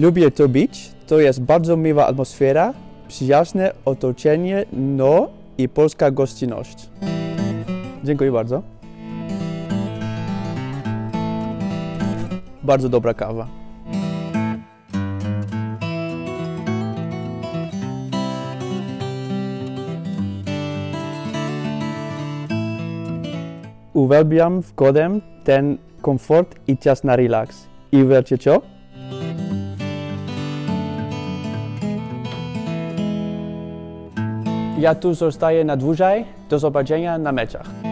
Lubię to być, to jest bardzo miła atmosfera, przyjazne otoczenie, no i polska gościnność. Dziękuję bardzo. Bardzo dobra kawa. Uwielbiam wkładem ten komfort i czas na relaks. I wiecie co? Ja tu zostaję na dłużej. Do zobaczenia na meczach.